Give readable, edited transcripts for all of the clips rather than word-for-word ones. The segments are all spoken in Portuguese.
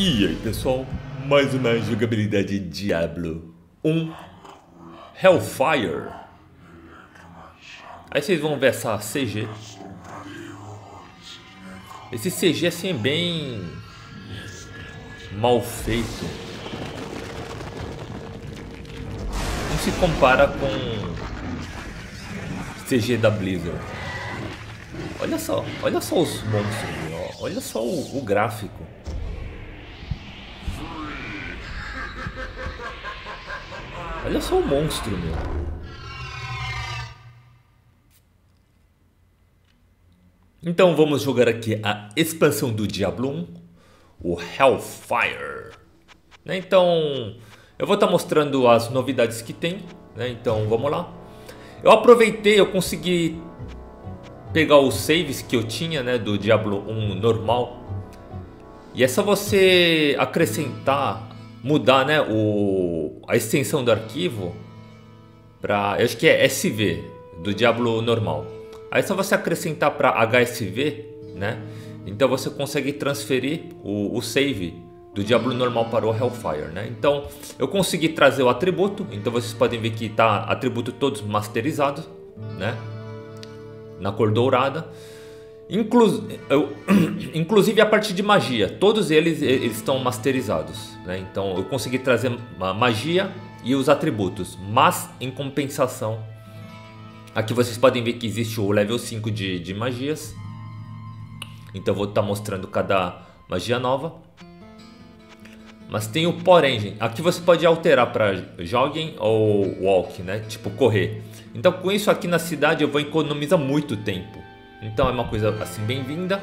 E aí pessoal, mais uma jogabilidade Diablo 1 Hellfire. Aí vocês vão ver essa CG. Esse CG assim é bem mal feito. Não se compara com CG da Blizzard. Olha só os monstros, olha só o gráfico. Olha só o monstro, meu. Então vamos jogar aqui a expansão do Diablo 1, o Hellfire. Né? Então eu vou estar mostrando as novidades que tem. Né? Então vamos lá. Eu aproveitei, eu consegui pegar os saves que eu tinha, né, do Diablo 1 normal. E é só você acrescentar, mudar, né, a extensão do arquivo para, eu acho que é SV do Diablo normal. Aí é só você acrescentar para HSV, né? Então você consegue transferir o save do Diablo normal para o Hellfire, né? Então eu consegui trazer o atributo, então vocês podem ver que tá atributo todos masterizados, né? Na cor dourada. Inclusive a parte de magia, todos eles estão masterizados, né? Então eu consegui trazer a magia e os atributos, mas em compensação, aqui vocês podem ver que existe o level 5 de magias. Então eu vou estar mostrando cada magia nova. Mas tem o porém, gente. Aqui você pode alterar para jogging ou walk, né? Tipo correr. Então com isso aqui na cidade eu vou economizar muito tempo. Então é uma coisa assim bem-vinda.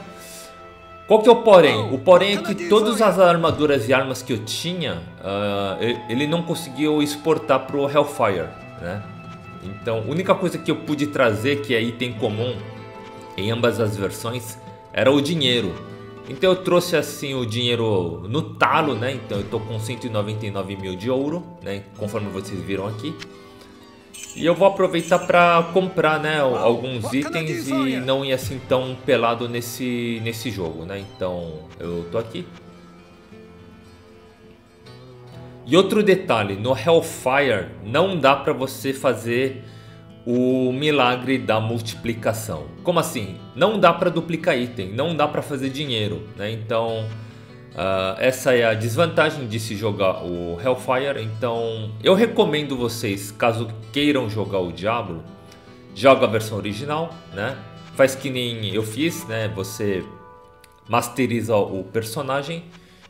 Qual que é o porém? O porém é que todas as armaduras e armas que eu tinha, ele não conseguiu exportar para o Hellfire, né? Então a única coisa que eu pude trazer, que é item comum em ambas as versões, era o dinheiro. Então eu trouxe assim o dinheiro no talo, né? Então eu tô com 199 mil de ouro, né? Conforme vocês viram aqui. E eu vou aproveitar para comprar, né, alguns itens e não ir assim tão pelado nesse jogo, né? Então eu tô aqui. E outro detalhe, no Hellfire não dá para você fazer o milagre da multiplicação. Como assim? Não dá para duplicar item, não dá para fazer dinheiro, né? Então essa é a desvantagem de se jogar o Hellfire. Então eu recomendo vocês, caso queiram jogar o Diablo, joga a versão original, né? Faz que nem eu fiz, né? Você masteriza o personagem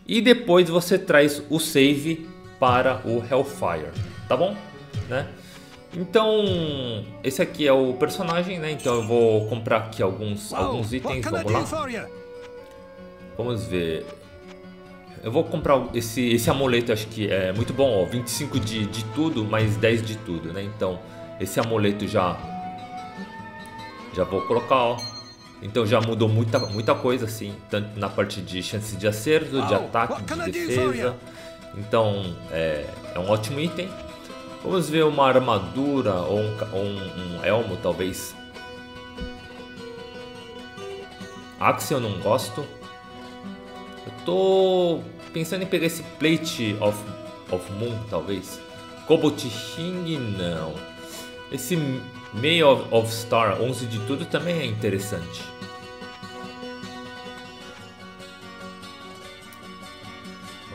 e depois você traz o save para o Hellfire, tá bom? Né? Então esse aqui é o personagem, né? Então eu vou comprar aqui alguns itens, vamos lá. Vamos ver. Eu vou comprar esse amuleto, acho que é muito bom, ó, 25 de tudo, mais 10 de tudo, né? Então, esse amuleto já vou colocar, ó. Então já mudou muita coisa, assim, tanto na parte de chance de acerto, de ataque, de defesa. Então, é um ótimo item. Vamos ver uma armadura ou um elmo, talvez. Axe eu não gosto. Eu tô pensando em pegar esse Plate of Moon, talvez. Cobalt Ring, não. Esse May of Star, 11 de tudo, também é interessante.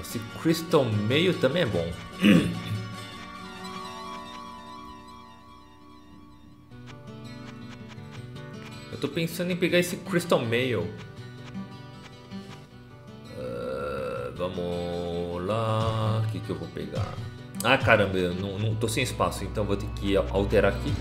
Esse Crystal Mail também é bom. Eu tô pensando em pegar esse Crystal Mail. Vamos lá, o que eu vou pegar? Ah, caramba, eu não tô sem espaço, então vou ter que alterar aqui.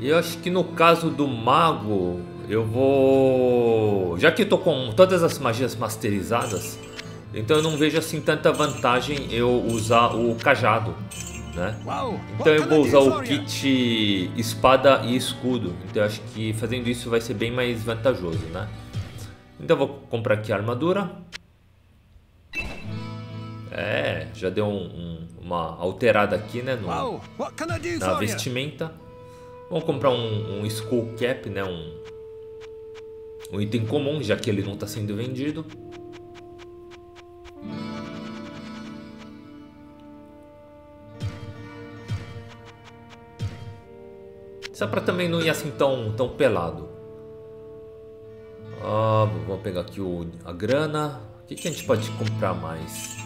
E eu acho que no caso do Mago, eu vou... Já que eu tô com todas as magias masterizadas, então eu não vejo assim tanta vantagem eu usar o cajado. Né? Então eu vou usar o kit espada e escudo. Então eu acho que fazendo isso vai ser bem mais vantajoso, né? Então eu vou comprar aqui a armadura. já deu uma alterada aqui, né, na vestimenta. Vamos comprar um Skull Cap, né, um item comum, já que ele não está sendo vendido. Só para também não ir assim tão pelado. Ah, vamos pegar aqui a grana. O que a gente pode comprar mais?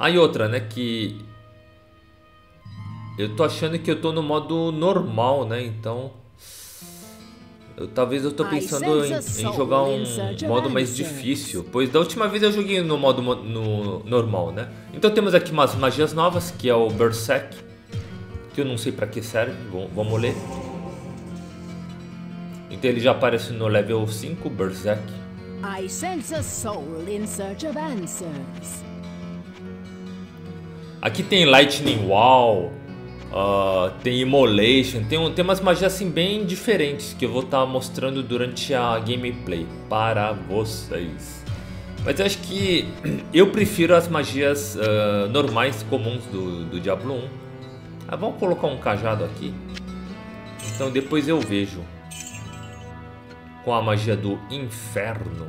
Ah, e outra, né, que eu tô achando que eu tô no modo normal, né, então talvez eu tô pensando em jogar um modo mais difícil, pois da última vez eu joguei no modo normal, né. Então temos aqui umas magias novas, que é o Berserk, que eu não sei pra que serve, vamos ler. Então ele já aparece no level 5, Berserk. I sense a soul in search of answers. Aqui tem Lightning Wall, tem Imolation, tem umas magias assim bem diferentes que eu vou estar mostrando durante a gameplay para vocês. Mas eu acho que eu prefiro as magias normais, comuns do Diablo 1. Ah, vamos colocar um cajado aqui. Então depois eu vejo com a magia do inferno.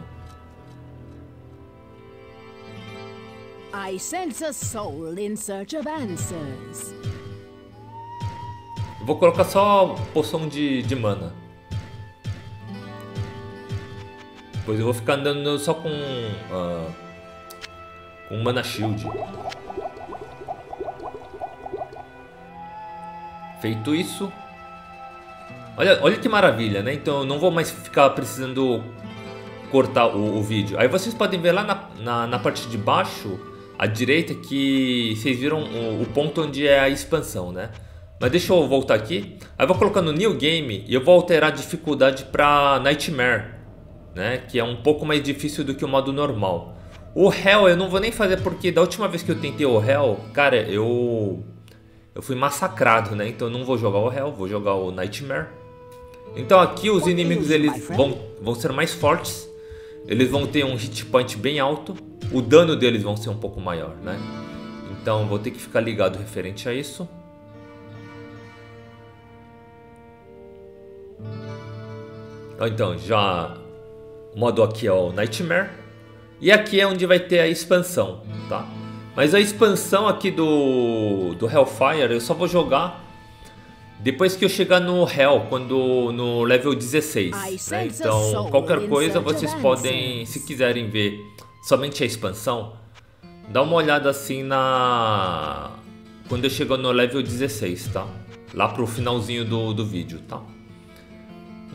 I sense a soul in search of answers. Vou colocar só poção de mana. Pois eu vou ficar andando só com Mana Shield. Feito isso. Olha que maravilha, né? Então eu não vou mais ficar precisando cortar o vídeo. Aí vocês podem ver lá na parte de baixo à direita, que vocês viram o ponto onde é a expansão, né? Mas deixa eu voltar aqui. Aí eu vou colocar no New Game e eu vou alterar a dificuldade para Nightmare, né? Que é um pouco mais difícil do que o modo normal. O Hell eu não vou nem fazer, porque da última vez que eu tentei o Hell, cara, eu fui massacrado, né? Então eu não vou jogar o Hell, vou jogar o Nightmare. Então aqui os inimigos eles vão ser mais fortes. Eles vão ter um hit point bem alto. O dano deles vão ser um pouco maior, né? Então vou ter que ficar ligado referente a isso. Então já o modo aqui é o Nightmare. E aqui é onde vai ter a expansão, tá? Mas a expansão aqui do Hellfire eu só vou jogar depois que eu chegar no Hell, no level 16, né? Então qualquer coisa vocês podem, se quiserem ver somente a expansão, dá uma olhada assim quando eu chegar no level 16, tá? Lá pro finalzinho do vídeo, tá?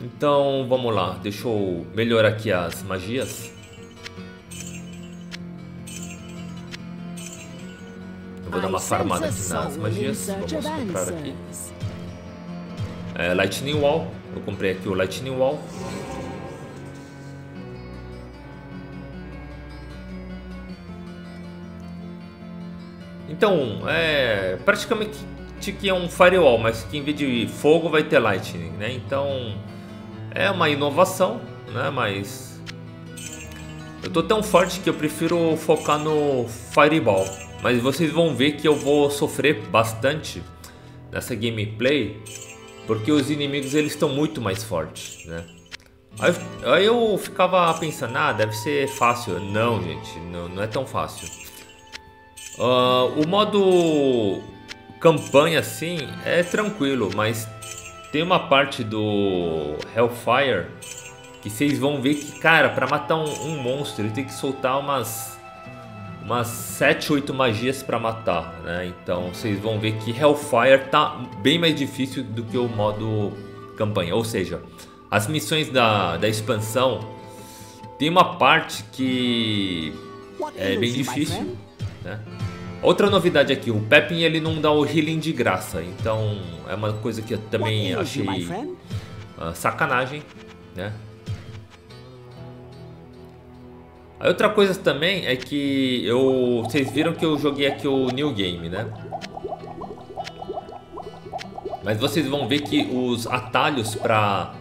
Então vamos lá, deixa eu melhorar aqui as magias. Eu vou dar uma farmada aqui nas magias, vamos comprar aqui. Lightning Wall, eu comprei aqui o Lightning Wall. Então, praticamente que é um Firewall, mas que em vez de fogo vai ter Lightning, né? Então, é uma inovação, né? Mas eu tô tão forte que eu prefiro focar no Fireball. Mas vocês vão ver que eu vou sofrer bastante nessa gameplay, porque os inimigos eles estão muito mais fortes, né? Aí eu ficava pensando, ah, deve ser fácil. Não, gente, não é tão fácil. O modo campanha, assim, é tranquilo, mas tem uma parte do Hellfire que vocês vão ver que, cara, para matar um monstro, ele tem que soltar umas 7, 8 magias para matar, né? Então vocês vão ver que Hellfire tá bem mais difícil do que o modo campanha. Ou seja, as missões da expansão tem uma parte que é bem difícil, né? Outra novidade aqui, o Pepin ele não dá o healing de graça, então é uma coisa que eu também achei sacanagem, né? A outra coisa também é que vocês viram que eu joguei aqui o New Game, né? Mas vocês vão ver que os atalhos para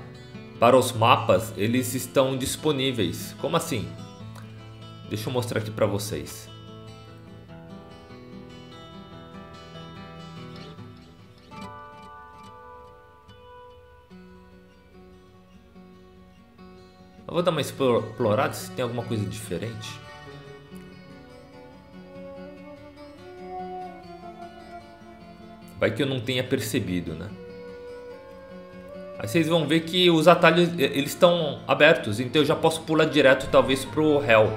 Para os mapas, eles estão disponíveis. Como assim? Deixa eu mostrar aqui para vocês. Eu vou dar uma explorada se tem alguma coisa diferente. Vai que eu não tenha percebido, né? Aí vocês vão ver que os atalhos eles estão abertos, então eu já posso pular direto talvez pro Hell.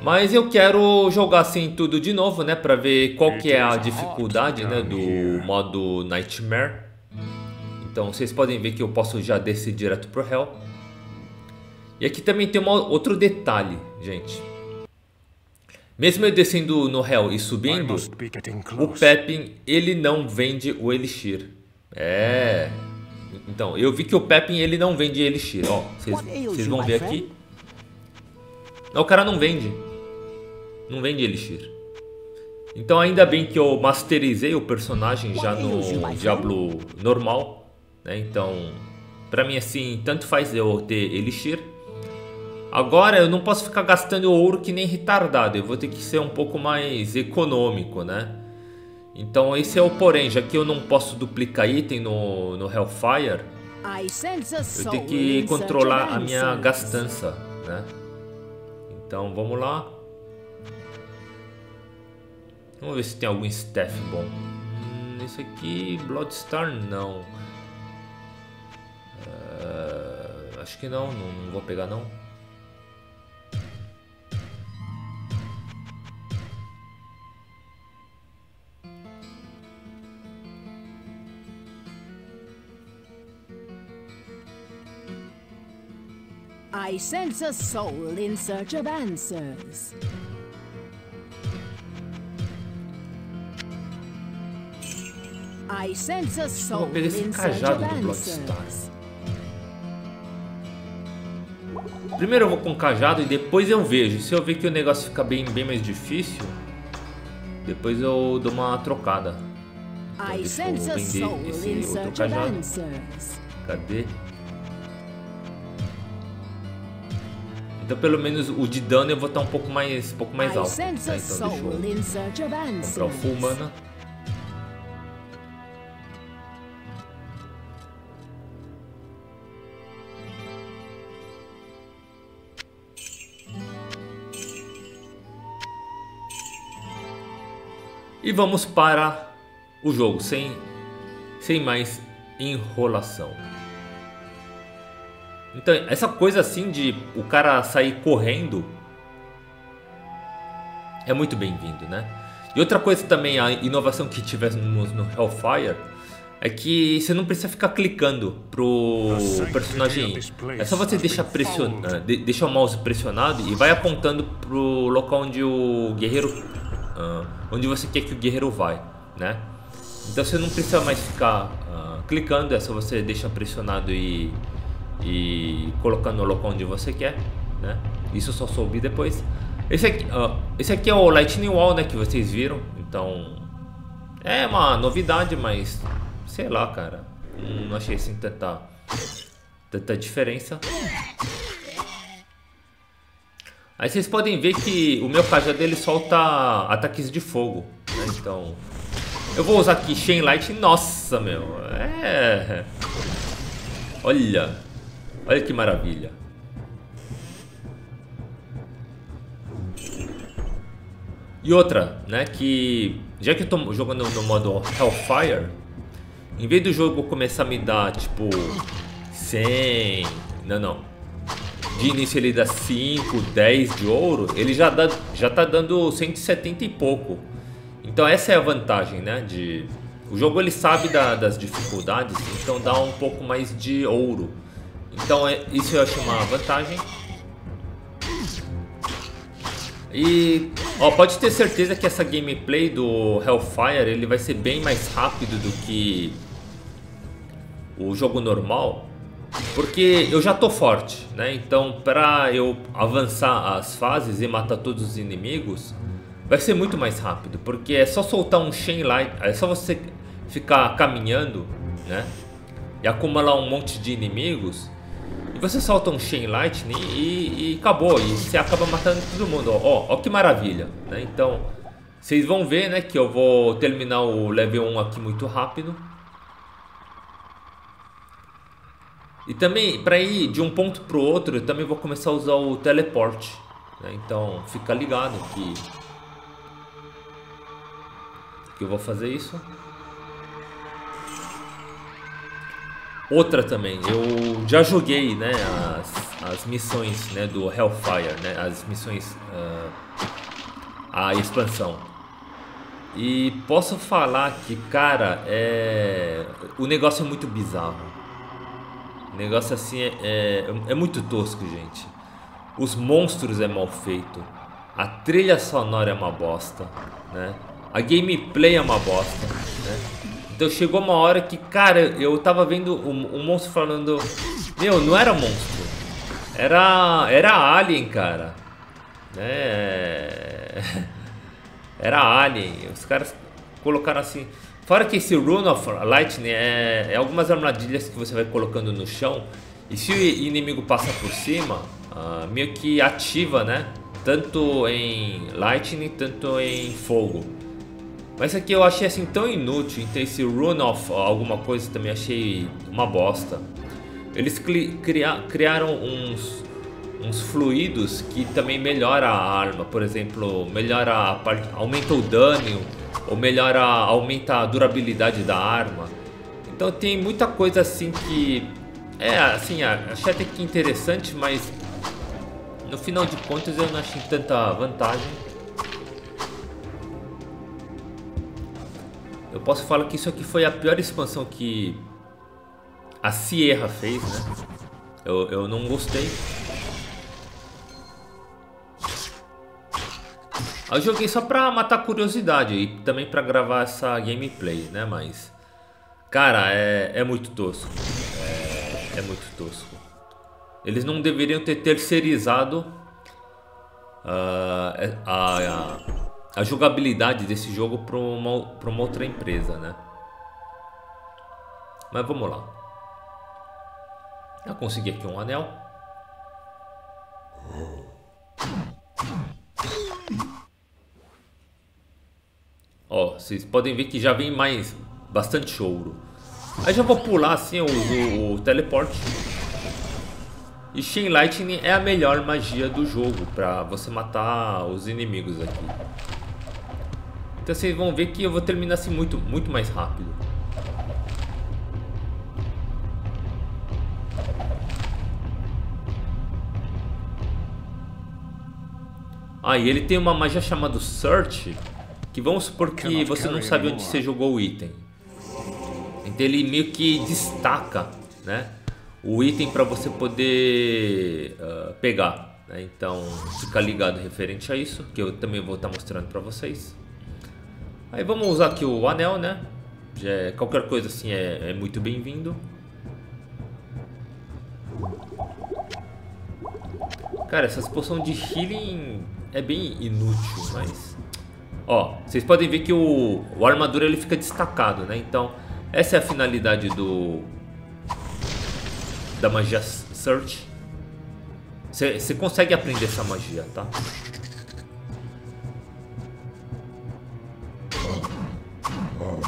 Mas eu quero jogar assim tudo de novo, né? Pra ver qual que é a dificuldade, né? Do modo Nightmare. Então vocês podem ver que eu posso já descer direto pro Hell. E aqui também tem outro detalhe, gente. Mesmo eu descendo no Hell e subindo, o Pepin ele não vende o Elixir. É. Então, eu vi que o Pepin ele não vende Elixir. Ó, vocês vão ver aqui. Não, o cara não vende. Não vende Elixir. Então ainda bem que eu masterizei o personagem já no Diablo normal, né? Então, pra mim assim, tanto faz eu ter Elixir. Agora eu não posso ficar gastando ouro que nem retardado. Eu vou ter que ser um pouco mais econômico, né? Então esse é o porém, já que eu não posso duplicar item no Hellfire, eu tenho que controlar a minha gastança, né? Então vamos lá. Vamos ver se tem algum staff bom. Esse aqui, Bloodstar, não. Acho que não vou pegar não. I sense a soul in search of answers. I sense a soul in search of answers. Primeiro eu vou com o cajado e depois eu vejo. Se eu ver que o negócio fica bem mais difícil, depois eu dou uma trocada. Então, I sense a soul in search of answers. Cadê? Então pelo menos o de dano eu vou estar um pouco mais alto, né? Então deixa eu comprar o full mana. E vamos para o jogo, sem mais enrolação. Então, essa coisa assim de o cara sair correndo é muito bem-vindo, né? E outra coisa também, a inovação que tivemos no Hellfire é que você não precisa ficar clicando pro personagem. É só você deixar o mouse pressionado e vai apontando pro local onde o guerreiro... onde você quer que o guerreiro vai, né? Então você não precisa mais ficar clicando, é só você deixar pressionado e colocando no local onde você quer, né? Isso eu só soube depois. Esse aqui é o Lightning Wall, né, que vocês viram. Então é uma novidade, mas sei lá, cara, não achei assim tanta diferença. Aí vocês podem ver que o meu cajado ele solta ataques de fogo, né? Então eu vou usar aqui Chain Lightning. Nossa, meu, é... Olha que maravilha. E outra, né, que já que eu tô jogando no modo Hellfire, em vez do jogo começar a me dar tipo 100, não, de início ele dá 5, 10 de ouro, ele já tá dando 170 e pouco. Então essa é a vantagem, né, de... O jogo ele sabe das dificuldades, então dá um pouco mais de ouro. Então isso eu acho uma vantagem. E ó, pode ter certeza que essa gameplay do Hellfire ele vai ser bem mais rápido do que o jogo normal, porque eu já tô forte, né? Então para eu avançar as fases e matar todos os inimigos vai ser muito mais rápido, porque é só soltar um Chain Light, é só você ficar caminhando, né? e acumular um monte de inimigos, e você solta um Chain Lightning e acabou, e você acaba matando todo mundo. Ó que maravilha, né? Então vocês vão ver, né, que eu vou terminar o level 1 aqui muito rápido. E também, para ir de um ponto para o outro, eu também vou começar a usar o Teleport, né? Então fica ligado que eu vou fazer isso. Outra também, eu já joguei, né, as missões, né, do Hellfire, né, as missões, a expansão. E posso falar que, cara, o negócio é muito bizarro. O negócio assim é muito tosco, gente. Os monstros é mal feito. A trilha sonora é uma bosta, né? A gameplay é uma bosta, né? Então chegou uma hora que, cara, eu tava vendo um monstro falando... Meu, não era monstro. Era alien, cara. Era alien. Os caras colocaram assim... Fora que esse Rune of Lightning é algumas armadilhas que você vai colocando no chão. E se o inimigo passa por cima, meio que ativa, né? Tanto em Lightning, tanto em fogo. Mas isso aqui eu achei assim tão inútil. Então esse Rune of alguma coisa também achei uma bosta. Eles criaram uns fluidos que também melhora a arma. Por exemplo, melhora a parte, aumenta o dano, ou melhora, aumenta a durabilidade da arma. Então tem muita coisa assim que assim, achei até que interessante, mas no final de contas eu não achei tanta vantagem. Eu posso falar que isso aqui foi a pior expansão que a Sierra fez, né? Eu não gostei. Eu joguei só pra matar a curiosidade e também pra gravar essa gameplay, né? Mas, cara, é muito tosco. É muito tosco. Eles não deveriam ter terceirizado a jogabilidade desse jogo pra uma outra empresa, né? Mas vamos lá. Eu consegui aqui um anel. Ó, vocês podem ver que já vem bastante ouro. Aí já vou pular assim, eu uso o teleporte. E Chain Lightning é a melhor magia do jogo pra você matar os inimigos aqui. Então vocês vão ver que eu vou terminar assim muito mais rápido. Ah, e ele tem uma magia chamada Search. Que vamos supor que você não sabe onde você jogou o item. Então ele meio que destaca, né, o item para você poder pegar, né? Então fica ligado referente a isso, que eu também vou estar mostrando para vocês. Aí vamos usar aqui o anel, né? Qualquer coisa assim é muito bem-vindo. Cara, essas poções de healing é bem inútil, mas... Ó, vocês podem ver que o armadura ele fica destacado, né? Então essa é a finalidade da magia Search. Você consegue aprender essa magia, tá? Ó,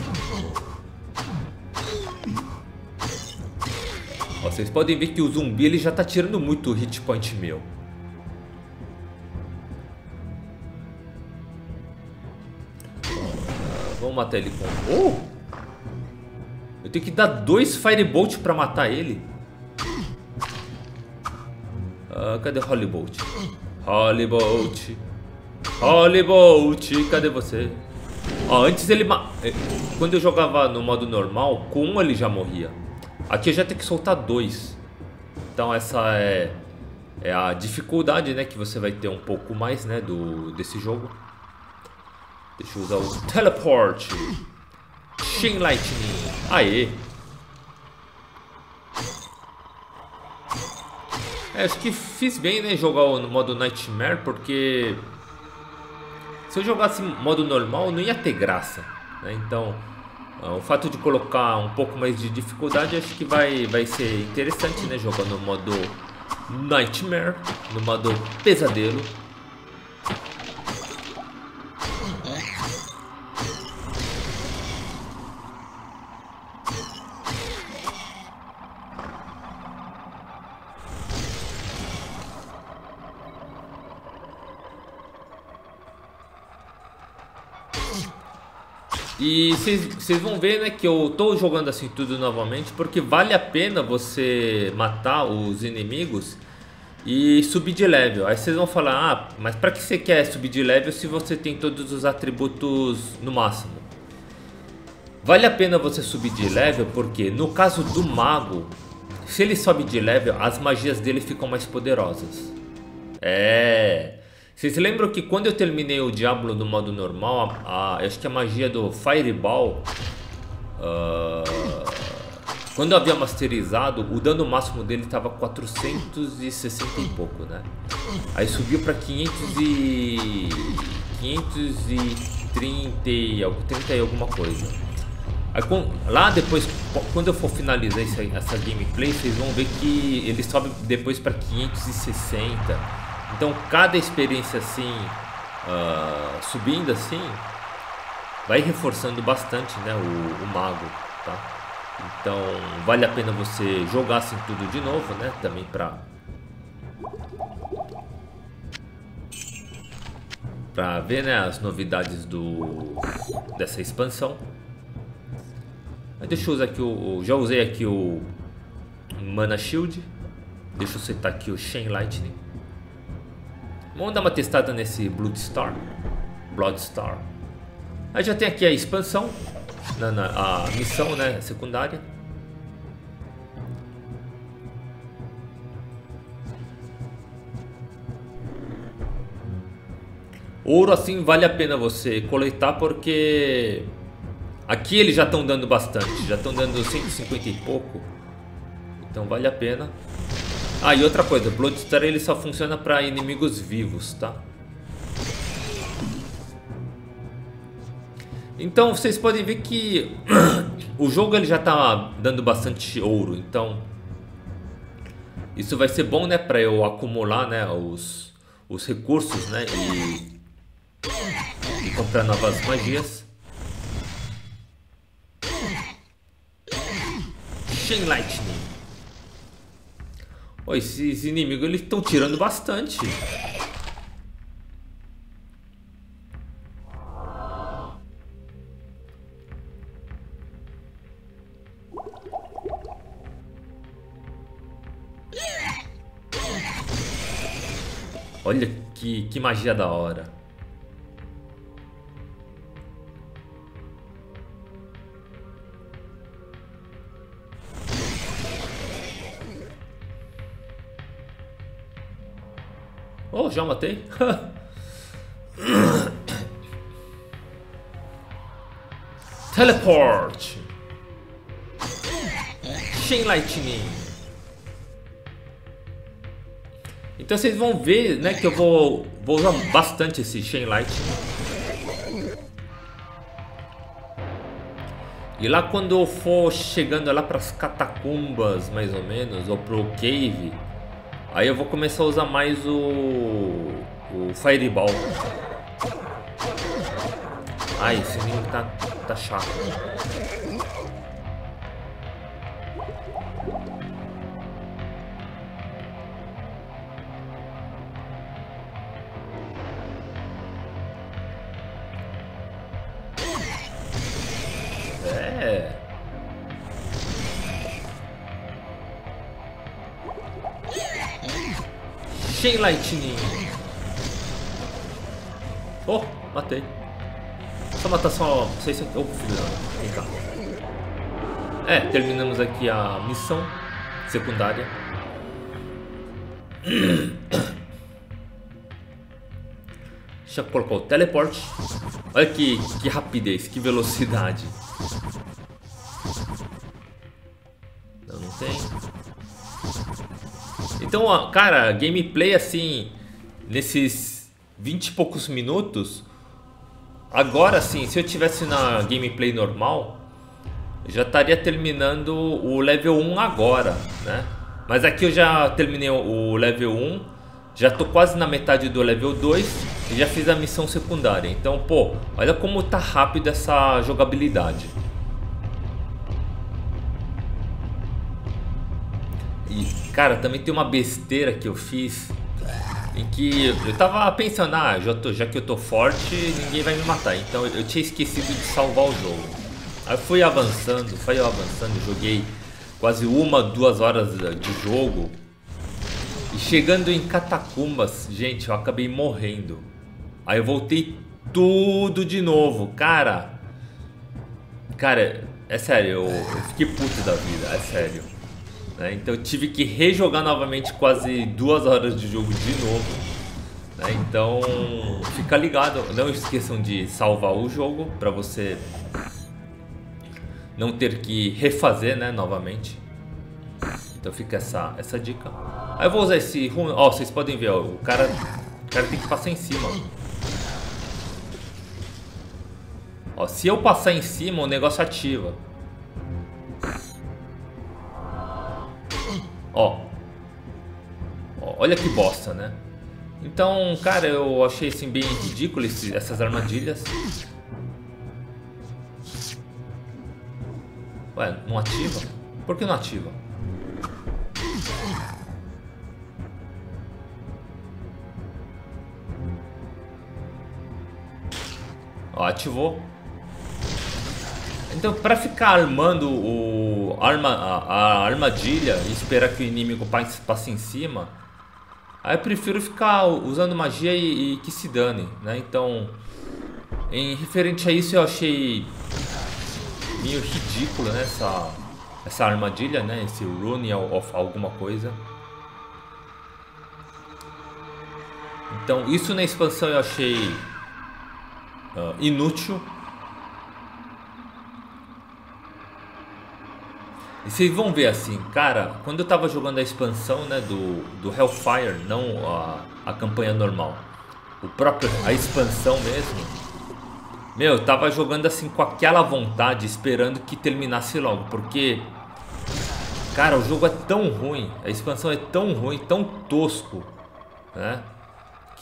vocês podem ver que o zumbi ele já tá tirando muito hit point meu. Vamos matar ele com... Eu tenho que dar 2 Firebolt pra matar ele. Cadê o Holy Bolt? Holy Bolt. Holy Bolt, cadê você? Ó, antes ele... Quando eu jogava no modo normal, com 1 ele já morria. Aqui eu já tenho que soltar 2. Então essa é a dificuldade, né, que você vai ter um pouco mais, né, desse jogo. Deixa eu usar o Teleport. Chain Lightning. Aê. Acho que fiz bem, né, jogar no modo Nightmare, porque se eu jogasse modo normal não ia ter graça, né? Então O fato de colocar um pouco mais de dificuldade acho que vai ser interessante, né? Jogando no modo Nightmare, no modo Pesadelo. E vocês vão ver, né, que eu tô jogando assim tudo novamente, porque vale a pena você matar os inimigos e subir de level. Aí vocês vão falar, ah, mas pra que você quer subir de level se você tem todos os atributos no máximo? Vale a pena você subir de level porque no caso do mago, se ele sobe de level, as magias dele ficam mais poderosas. É... Vocês lembram que quando eu terminei o Diablo no modo normal, acho que a magia do Fireball, quando eu havia masterizado, o dano máximo dele estava 460 e pouco, né? Aí subiu para 530 e alguma coisa. Aí, lá depois, quando eu for finalizar essa gameplay, vocês vão ver que ele sobe depois para 560. Então cada experiência assim, subindo assim, vai reforçando bastante, né, o mago, tá? Então vale a pena você jogar assim tudo de novo, né, também pra ver, né, as novidades dessa expansão. Mas deixa eu usar aqui já usei aqui o Mana Shield. Deixa eu setar aqui o Chain Lightning. Vamos dar uma testada nesse Bloodstar. Aí já tem aqui a expansão, a missão, né, secundária. Ouro assim vale a pena você coletar porque aqui eles já estão dando bastante, já estão dando 150 e pouco. Então vale a pena. Ah, e outra coisa, o Bloodstar ele só funciona para inimigos vivos, tá? Então vocês podem ver que o jogo ele já tá dando bastante ouro, então isso vai ser bom, né, para eu acumular, né, os recursos, né, e comprar novas magias. Chain Lightning. Oh, esses inimigos eles estão tirando bastante. Olha que magia da hora. Oh, já matei. Teleport. Chain Lightning. Então vocês vão ver, né, que eu vou usar bastante esse Chain Lightning. E lá quando eu for chegando lá para as catacumbas, mais ou menos, ou pro cave, aí eu vou começar a usar mais o Fireball. Ai, esse inimigo tá chato. É... Chain Lightning. Oh, matei. Só matar só isso aqui. Oh, filho da... Vem cá. É, terminamos aqui a missão secundária. Deixa eu colocar o Teleport. Olha que rapidez, que velocidade. Não tem... Então, cara, gameplay assim, nesses 20 e poucos minutos, agora sim, se eu tivesse na gameplay normal, já estaria terminando o level 1 agora, né? Mas aqui eu já terminei o level 1, já tô quase na metade do level 2 e já fiz a missão secundária. Então, pô, olha como tá rápido essa jogabilidade. E, cara, também tem uma besteira que eu fiz, em que eu tava pensando, ah, já que eu tô forte, ninguém vai me matar. Então eu tinha esquecido de salvar o jogo. Aí eu fui avançando, joguei quase uma, 2 horas de jogo. E chegando em catacumbas, gente, eu acabei morrendo. Aí eu voltei tudo de novo, cara. Cara, é sério, eu fiquei puto da vida, é sério. Né? Então eu tive que rejogar novamente quase 2 horas de jogo de novo, né? Então fica ligado, não esqueçam de salvar o jogo para você não ter que refazer, né, novamente. Então fica essa dica. Aí eu vou usar esse rune, ó, vocês podem ver, ó, o cara tem que passar em cima. Ó, se eu passar em cima o negócio ativa. Ó, olha que bosta, né? Então, cara, eu achei assim bem ridículo essas armadilhas. Ué, não ativa? Por que não ativa? Ó, ativou. Então, para ficar armando a armadilha e esperar que o inimigo passe em cima, aí eu prefiro ficar usando magia e que se dane, né? Então, em referente a isso, eu achei meio ridículo, né, essa armadilha, né? Esse Rune of alguma coisa. Então, isso na expansão eu achei inútil. E vocês vão ver assim, cara, quando eu tava jogando a expansão, né, do Hellfire, não a campanha normal, a expansão mesmo, meu, eu tava jogando assim com aquela vontade, esperando que terminasse logo, porque, cara, o jogo é tão ruim, a expansão é tão ruim, tão tosco, né,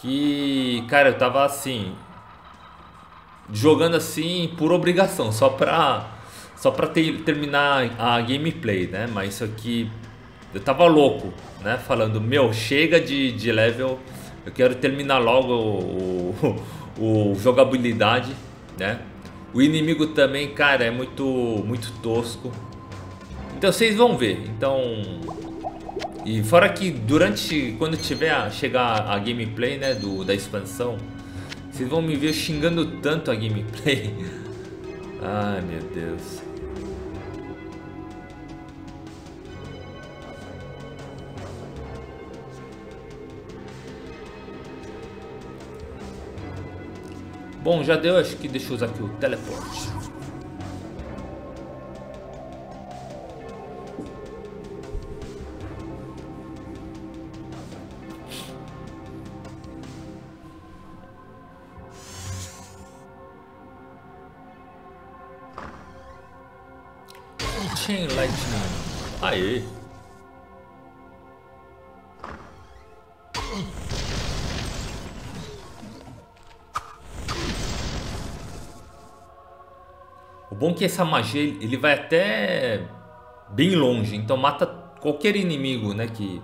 que, cara, eu tava assim, jogando assim por obrigação, só pra terminar a gameplay, né? Mas isso aqui, eu tava louco, né? Falando, meu, chega de level, eu quero terminar logo o jogabilidade, né? O inimigo também, cara, é muito tosco. Então vocês vão ver. Então, e fora que quando chegar a gameplay, né, da expansão, vocês vão me ver xingando tanto a gameplay. Ai, meu Deus. Bom, já deu, acho que deixa eu usar aqui o teleporte. Chain Lightning. Aê. O bom é que essa magia ele vai até bem longe, então mata qualquer inimigo, né, que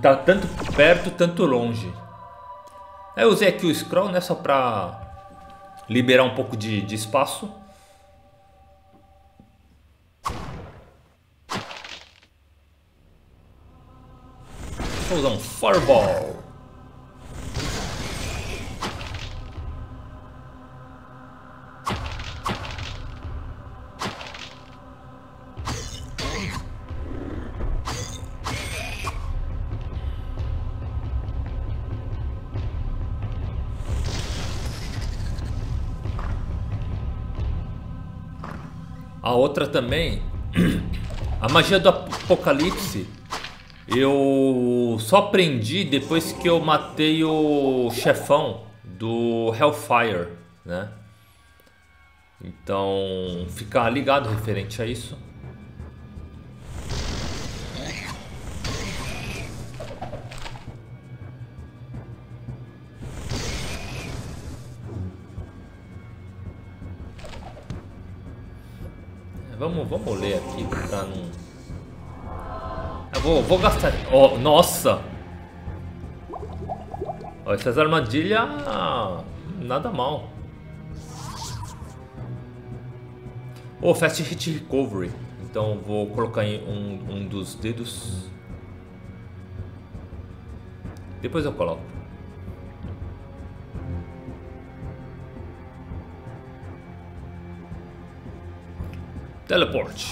tá tanto perto, tanto longe. Eu usei aqui o scroll, né, só pra liberar um pouco de espaço. Vou usar um Fireball. A outra também, a magia do Apocalipse, eu só aprendi depois que eu matei o chefão do Hellfire, né? Então, ficar ligado referente a isso. Vamos ler aqui pra não... Eu vou gastar... Oh, nossa! Oh, essas armadilhas... Nada mal. Oh, Fast Hit Recovery. Então vou colocar em um dos dedos. Depois eu coloco. Teleport.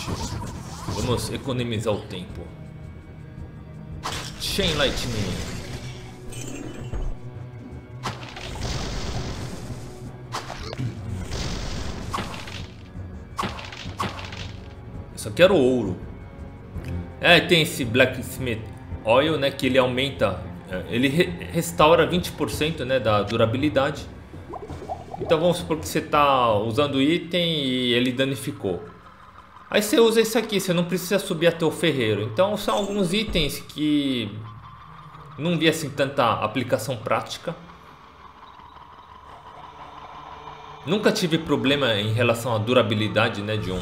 Vamos economizar o tempo. Chain Lightning. Só quero ouro. É, tem esse Blacksmith Oil, né? Que ele aumenta, ele restaura 20%, né, da durabilidade. Então vamos supor que você tá usando item e ele danificou. Aí você usa isso aqui, você não precisa subir até o ferreiro. Então são alguns itens que não vi assim tanta aplicação prática. Nunca tive problema em relação à durabilidade, né, de um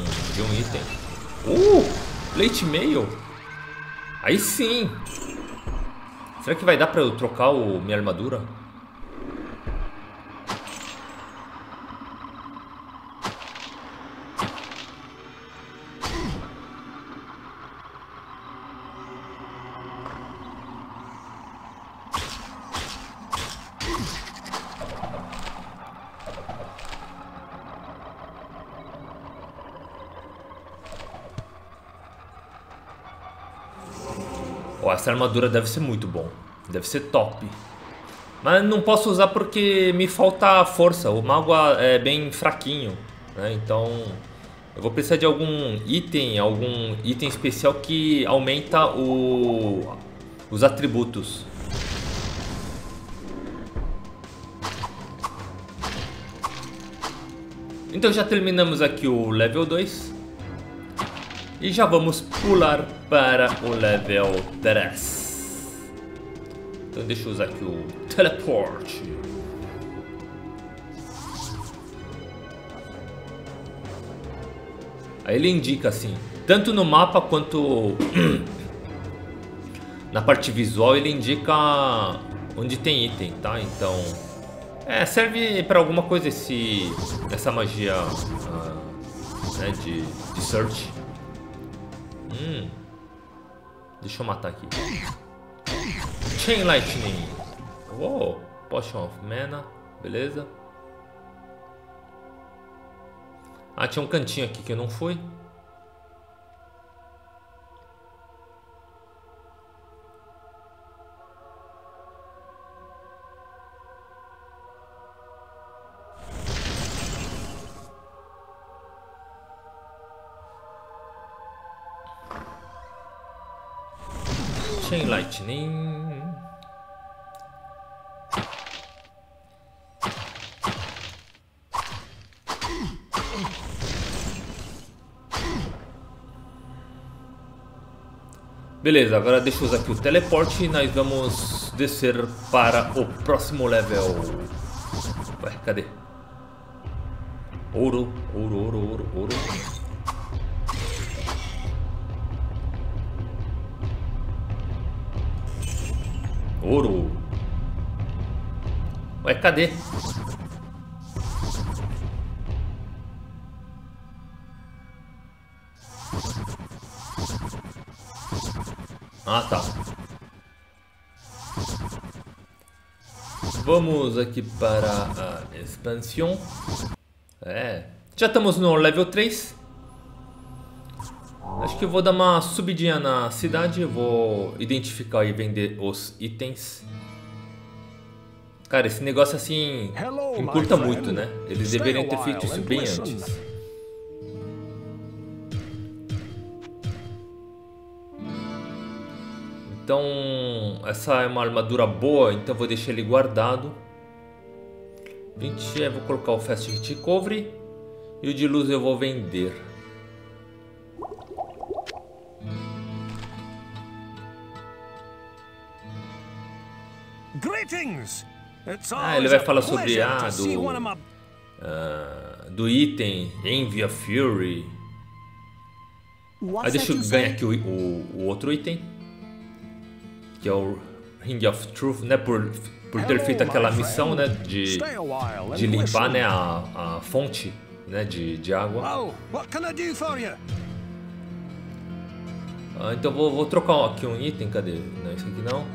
item. Plate mail. Aí sim. Será que vai dar pra eu trocar minha armadura? Essa armadura deve ser muito bom. Deve ser top. Mas não posso usar porque me falta força. O mago é bem fraquinho, né? Então eu vou precisar de algum item especial que aumenta os atributos. Então já terminamos aqui o level 2. E já vamos pular para o level 3. Então deixa eu usar aqui o Teleport. Aí ele indica assim, tanto no mapa quanto na parte visual, ele indica onde tem item, tá? Então, serve para alguma coisa essa magia, né, de Search. Deixa eu matar aqui. Chain Lightning. Uou, Potion of Mana. Beleza. Ah, tinha um cantinho aqui que eu não fui. Lightning. Beleza, agora deixa eu usar aqui o teleporte e nós vamos descer para o próximo level. Ué, cadê? Ouro, ouro, ouro, ouro, ouro. Ouro. Ué, cadê? Ah, tá. Vamos aqui para a expansão. Já estamos no level 3. Acho que eu vou dar uma subidinha na cidade. Eu vou identificar e vender os itens. Cara, esse negócio assim encurta muito, né? Eles deveriam ter feito isso bem antes. Então, essa é uma armadura boa, então eu vou deixar ele guardado. Vou colocar o Fast Recovery. E o de luz eu vou vender. Ah, ele vai falar sobre do item Envy of Fury. Ah, deixa eu ganhar aqui o outro item, que é o Ring of Truth, né? Por ter feito aquela missão, né? De limpar, né? A fonte, né? De água. Ah, então vou trocar aqui um item. Cadê? Não, isso aqui não.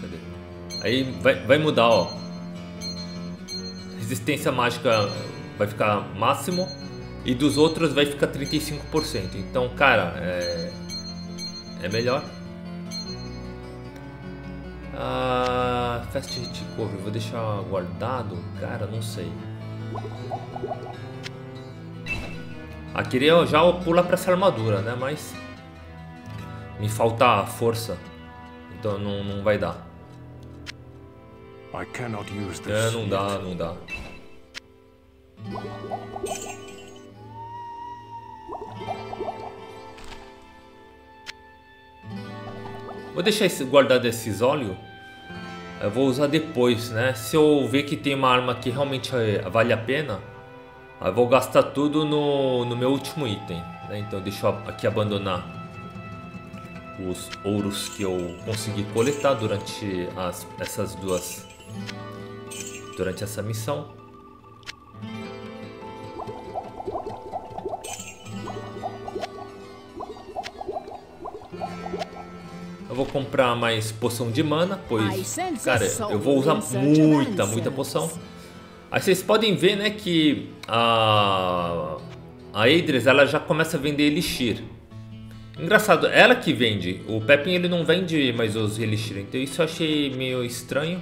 Cadê? Aí vai mudar, ó. Resistência mágica vai ficar máximo. E dos outros vai ficar 35%. Então, cara, é melhor. Ah, Fast Hit Recovery, vou deixar guardado? Cara, não sei. Ah, queria já pular pra essa armadura, né? Mas me falta força. Então não vai dar. É, não dá. Vou deixar guardado esses óleos. Eu vou usar depois, né? Se eu ver que tem uma arma que realmente vale a pena, eu vou gastar tudo no meu último item, né? Então deixa eu aqui abandonar os ouros que eu consegui coletar durante durante essa missão. Vou comprar mais poção de mana, pois, cara, eu vou usar muita poção. Aí vocês podem ver, né, que a Idris, ela já começa a vender elixir. Engraçado, ela que vende. O Pepin, ele não vende mais os elixir, então isso eu achei meio estranho.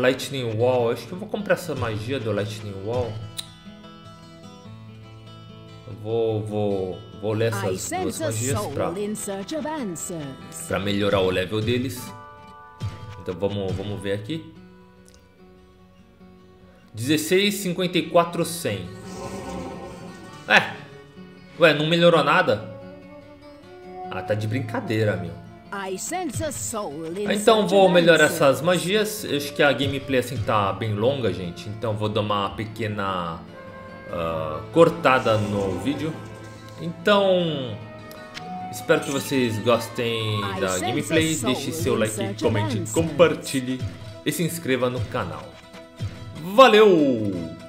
Lightning Wall, acho que eu vou comprar essa magia do Lightning Wall. Vou ler essas duas magias pra melhorar o level deles. Então vamos ver aqui. 16, 54, 100. Ué, não melhorou nada? Ah, tá de brincadeira, meu. Então vou melhorar essas magias. Eu acho que a gameplay assim tá bem longa, gente. Então vou dar uma pequena cortada no vídeo. Então, espero que vocês gostem da gameplay. Deixe seu like, comente, compartilhe e se inscreva no canal. Valeu!